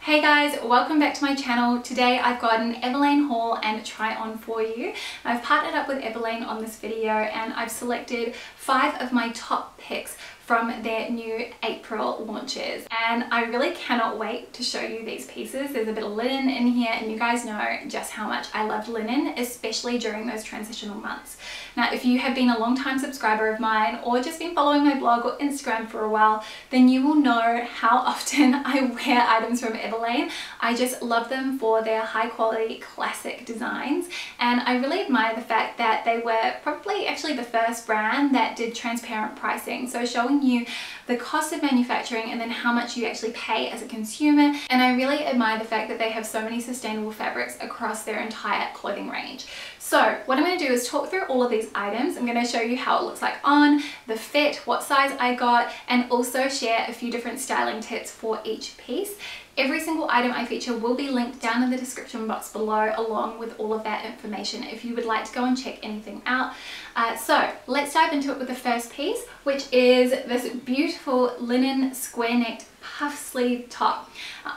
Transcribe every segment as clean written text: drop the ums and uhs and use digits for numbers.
Hey guys, welcome back to my channel. Today I've got an Everlane haul and try on for you. I've partnered up with Everlane on this video and I've selected 5 of my top picks from their new April launches, and I really cannot wait to show you these pieces. There's a bit of linen in here, and you guys know just how much I love linen, especially during those transitional months. Now, if you have been a long time subscriber of mine or just been following my blog or Instagram for a while, then you will know how often I wear items from Everlane. I just love them for their high quality classic designs, and I really admire the fact that they were probably actually the first brand that did transparent pricing, so showing you the cost of manufacturing and then how much you actually pay as a consumer. And I really admire the fact that they have so many sustainable fabrics across their entire clothing range. So what I'm going to do is talk through all of these items. I'm going to show you how it looks like on, the fit, what size I got, and also share a few different styling tips for each piece. Every single item I feature will be linked down in the description box below, along with all of that information if you would like to go and check anything out. So let's dive into it with the first piece, which is this beautiful linen square-necked puff sleeve top.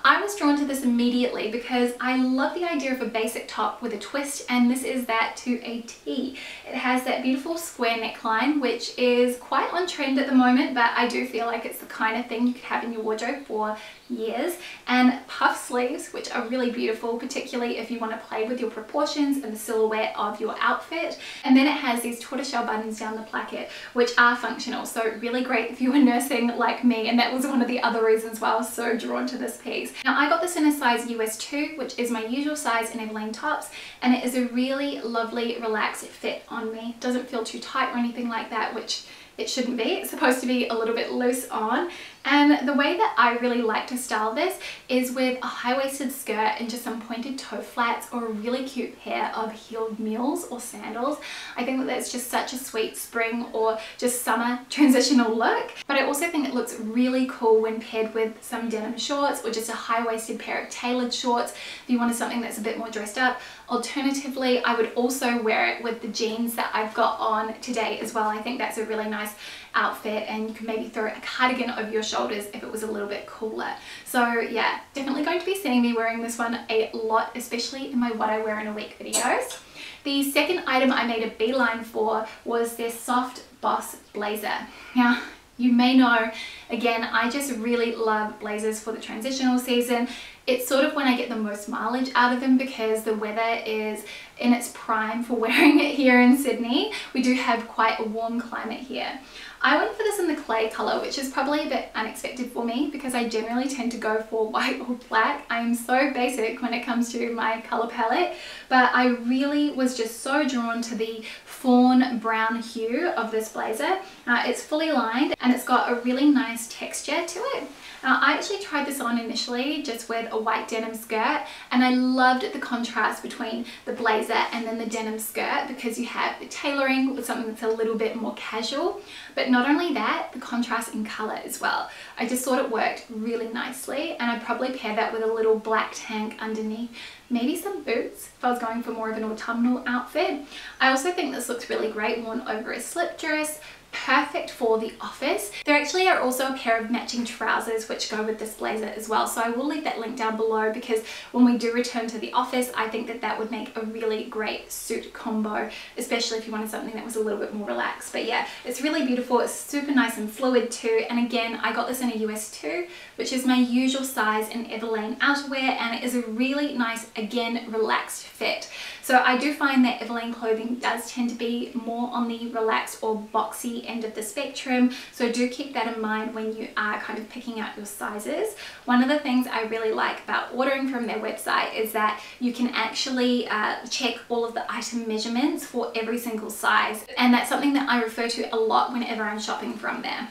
I was drawn to this immediately because I love the idea of a basic top with a twist, and this is that to a T. It has that beautiful square neckline, which is quite on trend at the moment, but I do feel like it's the kind of thing you could have in your wardrobe for years. And puff sleeves, which are really beautiful, particularly if you want to play with your proportions and the silhouette of your outfit. And then it has these tortoiseshell buttons down the placket, which are functional, so really great if you were nursing like me, and that was one of the other reasons why I was so drawn to this piece. Now, I got this in a size US 2, which is my usual size in Everlane tops, and it is a really lovely relaxed fit on me. Doesn't feel too tight or anything like that, which it shouldn't be. It's supposed to be a little bit loose on. And the way that I really like to style this is with a high-waisted skirt and just some pointed toe flats, or a really cute pair of heeled mules or sandals. I think that that's just such a sweet spring or just summer transitional look. But I also think it looks really cool when paired with some denim shorts or just a high-waisted pair of tailored shorts if you wanted something that's a bit more dressed up. Alternatively, I would also wear it with the jeans that I've got on today as well. I think that's a really nice outfit, and you can maybe throw a cardigan over your shoulders if it was a little bit cooler. So yeah, definitely going to be seeing me wearing this one a lot, especially in my what I wear in a week videos. The second item I made a beeline for was this soft boss blazer. Now, you may know, again, I just really love blazers for the transitional season. It's sort of when I get the most mileage out of them because the weather is in its prime for wearing it here in Sydney. We do have quite a warm climate here. I went for this in the clay colour, which is probably a bit unexpected for me because I generally tend to go for white or black. I am so basic when it comes to my colour palette, but I really was just so drawn to the fawn brown hue of this blazer. It's fully lined and it's got a really nice texture to it. I actually tried this on initially just with a white denim skirt, and I loved the contrast between the blazer and then the denim skirt because you have the tailoring with something that's a little bit more casual. But not only that, the contrast in colour as well. I just thought it worked really nicely, and I'd probably pair that with a little black tank underneath. Maybe some boots if I was going for more of an autumnal outfit. I also think this looks really great worn over a slip dress. Perfect for the office. There actually are also a pair of matching trousers which go with this blazer as well, so I will leave that link down below because when we do return to the office, I think that that would make a really great suit combo, especially if you wanted something that was a little bit more relaxed. But yeah, it's really beautiful. It's super nice and fluid too, and again, I got this in a US 2, which is my usual size in Everlane outerwear, and it is a really nice, again, relaxed fit. So I do find that Everlane clothing does tend to be more on the relaxed or boxy end of the spectrum, so do keep that in mind when you are kind of picking out your sizes. One of the things I really like about ordering from their website is that you can actually check all of the item measurements for every single size, and that's something that I refer to a lot whenever I'm shopping from there.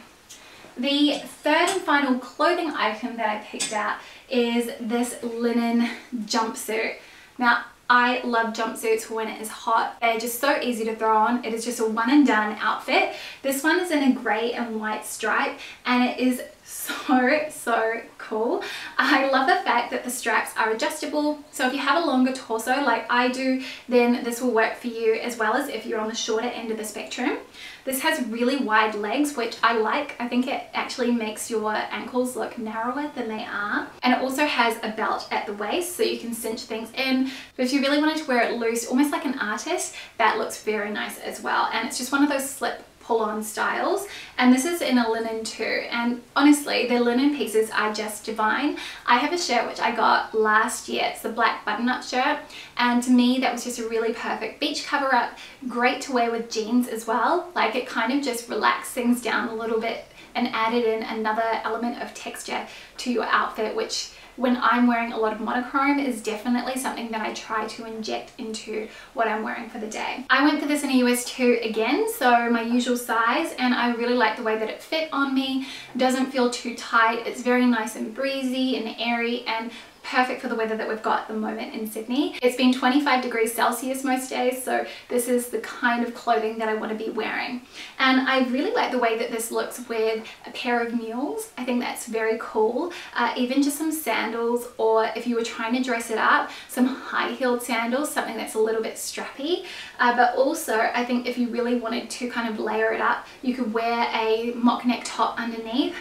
The third and final clothing item that I picked out is this linen jumpsuit. Now, I love jumpsuits for when it is hot. They're just so easy to throw on. It is just a one and done outfit. This one is in a grey and white stripe, and it is So cool. I love the fact that the straps are adjustable, so if you have a longer torso like I do, then this will work for you, as well as if you're on the shorter end of the spectrum. This has really wide legs, which I like. I think it actually makes your ankles look narrower than they are, and it also has a belt at the waist so you can cinch things in, but if you really wanted to wear it loose, almost like an artist, that looks very nice as well. And it's just one of those slip pull-on styles, and this is in a linen too, and honestly the linen pieces are just divine. I have a shirt which I got last year, it's the black button-up shirt, and to me that was just a really perfect beach cover-up, great to wear with jeans as well, like it kind of just relaxed things down a little bit and added in another element of texture to your outfit, which when I'm wearing a lot of monochrome is definitely something that I try to inject into what I'm wearing for the day. I went for this in a US 2 again, so my usual size, and I really like the way that it fit on me. It doesn't feel too tight, it's very nice and breezy and airy and perfect for the weather that we've got at the moment in Sydney. It's been 25 degrees Celsius most days, so this is the kind of clothing that I want to be wearing. And I really like the way that this looks with a pair of mules. I think that's very cool. Even just some sandals, or if you were trying to dress it up, some high-heeled sandals, something that's a little bit strappy. But also, I think if you really wanted to kind of layer it up, you could wear a mock neck top underneath.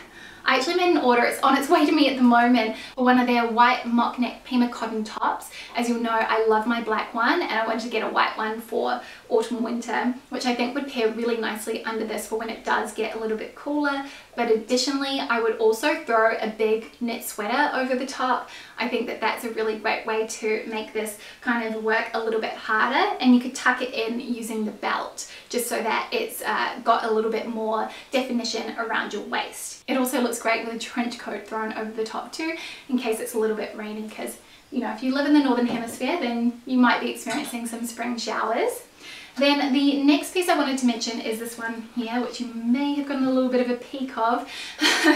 I actually made an order, it's on its way to me at the moment, for one of their white mock neck Pima cotton tops. As you'll know, I love my black one, and I wanted to get a white one for autumn winter, which I think would pair really nicely under this for when it does get a little bit cooler. But additionally, I would also throw a big knit sweater over the top. I think that that's a really great way to make this kind of work a little bit harder, and you could tuck it in using the belt just so that it's got a little bit more definition around your waist. It also looks great with a trench coat thrown over the top too, in case it's a little bit rainy, because you know, if you live in the northern hemisphere, then you might be experiencing some spring showers. Then the next piece I wanted to mention is this one here, which you may have gotten a little bit of a peek of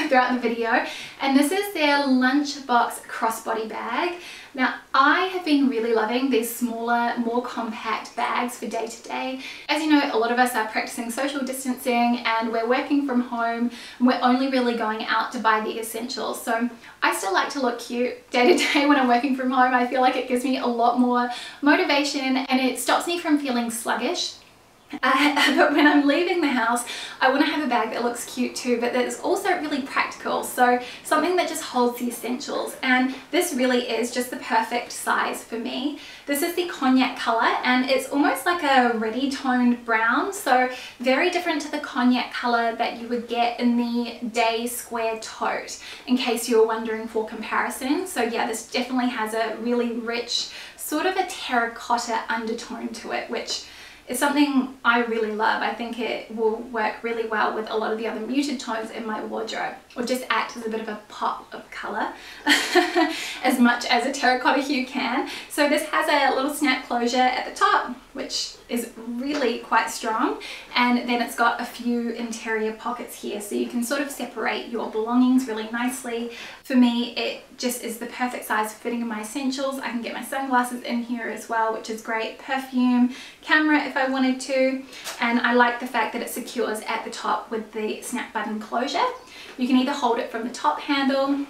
throughout the video, and this is their lunchbox crossbody bag. Now, I have been really loving these smaller, more compact bags for day to day. As you know, a lot of us are practicing social distancing and we're working from home. We're only really going out to buy the essentials. So I still like to look cute day to day when I'm working from home. I feel like it gives me a lot more motivation and it stops me from feeling sluggish. But when I'm leaving the house, I want to have a bag that looks cute too, but that is also really practical, so something that just holds the essentials, and this really is just the perfect size for me. This is the cognac color, and it's almost like a reddy toned brown, so very different to the cognac color that you would get in the day square tote, in case you were wondering for comparison. So yeah, this definitely has a really rich sort of a terracotta undertone to it, which it's something I really love. I think it will work really well with a lot of the other muted tones in my wardrobe, or just act as a bit of a pop of colour as much as a terracotta hue can. So this has a little snap closure at the top, which is really quite strong, and then it's got a few interior pockets here so you can sort of separate your belongings really nicely. For me, it just is the perfect size for fitting my essentials. I can get my sunglasses in here as well, which is great, perfume, camera if I wanted to, and I like the fact that it secures at the top with the snap button closure. You can either hold it from the top handle,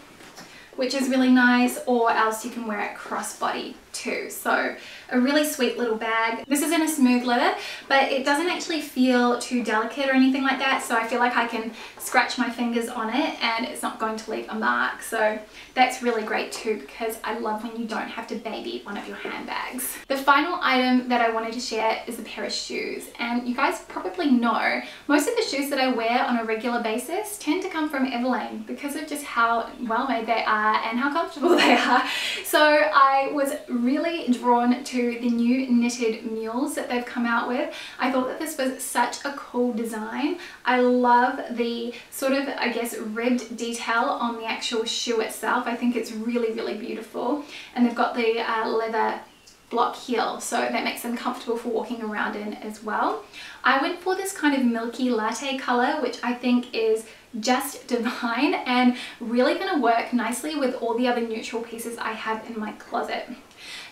which is really nice, or else you can wear it crossbody too. So a really sweet little bag. This is in a smooth leather, but it doesn't actually feel too delicate or anything like that, so I feel like I can scratch my fingers on it and it's not going to leave a mark. So that's really great too, because I love when you don't have to baby one of your handbags. The final item that I wanted to share is a pair of shoes, and you guys probably know most of the shoes that I wear on a regular basis tend to come from Everlane because of just how well made they are and how comfortable they are. So I was really drawn to the new knitted mules that they've come out with. I thought that this was such a cool design. I love the sort of, I guess, ribbed detail on the actual shoe itself. I think it's really, really beautiful. And they've got the leather block heel, so that makes them comfortable for walking around in as well. I went for this kind of milky latte color, which I think is just divine and really going to work nicely with all the other neutral pieces I have in my closet.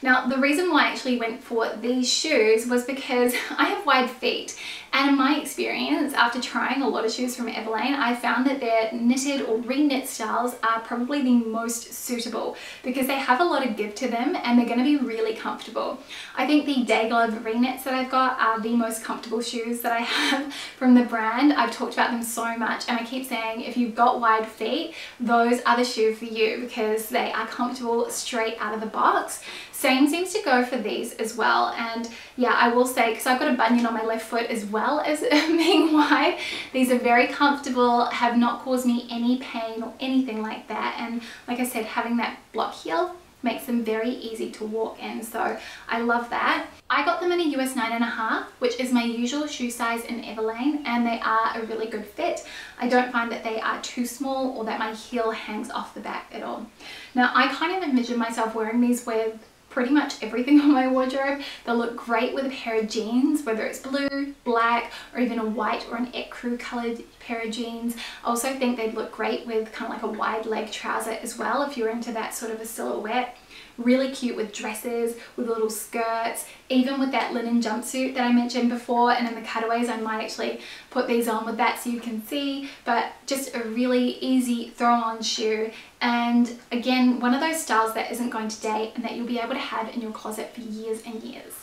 Now, the reason why I actually went for these shoes was because I have wide feet, and in my experience, after trying a lot of shoes from Everlane, I found that their knitted or re-knit styles are probably the most suitable because they have a lot of give to them and they're going to be really comfortable. I think the Dayglow re-knits that I've got are the most comfortable shoes that I have from the brand. I've talked about them so much, and I keep saying if you've got wide feet, those are the shoe for you because they are comfortable straight out of the box. Same seems to go for these as well. And yeah, I will say, because I've got a bunion on my left foot as well as being wide, these are very comfortable, have not caused me any pain or anything like that. And like I said, having that block heel makes them very easy to walk in. So I love that. I got them in a US 9.5, which is my usual shoe size in Everlane, and they are a really good fit. I don't find that they are too small or that my heel hangs off the back at all. Now, I kind of envision myself wearing these with pretty much everything on my wardrobe. They'll look great with a pair of jeans, whether it's blue, black, or even a white or an ecru colored pair of jeans. I also think they'd look great with kind of like a wide leg trouser as well, if you're into that sort of a silhouette. Really cute with dresses, with little skirts, even with that linen jumpsuit that I mentioned before, and in the cutaways I might actually put these on with that so you can see, but just a really easy throw on shoe, and again one of those styles that isn't going to date and that you'll be able to have in your closet for years and years.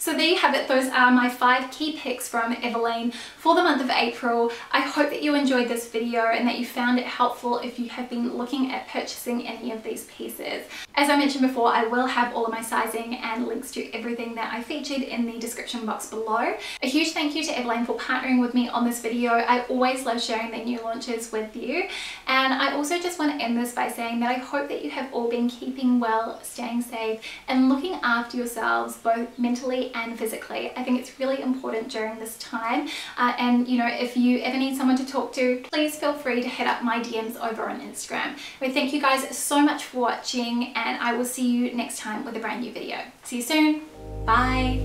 So there you have it. Those are my 5 key picks from Everlane for the month of April. I hope that you enjoyed this video and that you found it helpful if you have been looking at purchasing any of these pieces. As I mentioned before, I will have all of my sizing and links to everything that I featured in the description box below. A huge thank you to Everlane for partnering with me on this video. I always love sharing their new launches with you. And I also just want to end this by saying that I hope that you have all been keeping well, staying safe, and looking after yourselves both mentally and physically. I think it's really important during this time, and you know, if you ever need someone to talk to, please feel free to hit up my DMs over on Instagram. But thank you guys so much for watching, and I will see you next time with a brand new video. See you soon. Bye.